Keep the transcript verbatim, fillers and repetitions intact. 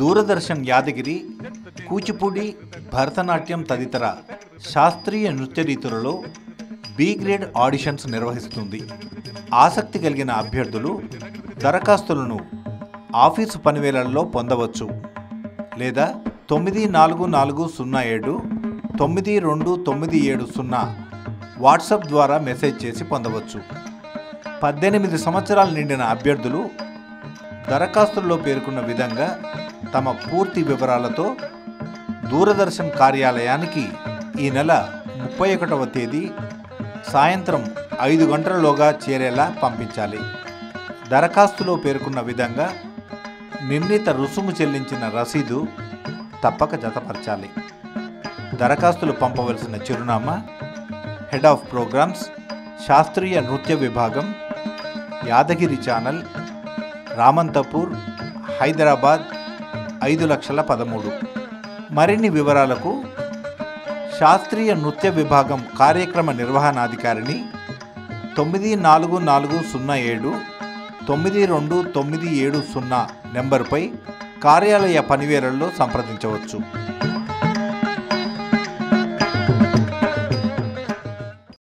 ದೂರದರ್ಶನ್ ಯಾದಗಿರಿ కూచిపూడి భరతనాట్యం తదితర శాస్త్రీయ నృత్య రీతులలో బి గ్రేడ్ ఆడిషన్స్ నిర్వహిస్తుంది. ఆసక్తి కలిగిన అభ్యర్థులు దరఖాస్తులను ఆఫీసు పనివేళల్లో పొందవచ్చు లేదా తొమ్మిది నాలుగు నాలుగు సున్నా ఏడు తొమ్మిది రెండు తొమ్మిది ఏడు సున్నా వాట్సాప్ ద్వారా మెసేజ్ చేసి పొందవచ్చు. పద్దెనిమిది సంవత్సరాలు నిండిన అభ్యర్థులు దరఖాస్తుల్లో పేర్కొన్న విధంగా తమ పూర్తి వివరాలతో దూరదర్శన్ కార్యాలయానికి ఈ నెల ముప్పై ఒకటవ తేదీ సాయంత్రం ఐదు గంటలలోగా చేరేలా పంపించాలి. దరఖాస్తులో పేర్కొన్న విధంగా నిర్ణీత రుసుము చెల్లించిన రసీదు తప్పక జతపరచాలి. దరఖాస్తులు పంపవలసిన చిరునామా హెడ్ ఆఫ్ ప్రోగ్రామ్స్ శాస్త్రీయ నృత్య విభాగం, యాదగిరి ఛానల్, రామంతపూర్, హైదరాబాద్ ఐదు లక్షల పదమూడు. మరిన్ని వివరాలకు శాస్త్రీయ నృత్య విభాగం కార్యక్రమ నిర్వహణాధికారిని తొమ్మిది నాలుగు నాలుగు సున్నా ఏడు తొమ్మిది రెండు తొమ్మిది ఏడు సున్నా నెంబర్పై కార్యాలయ పనివేళల్లో సంప్రదించవచ్చు.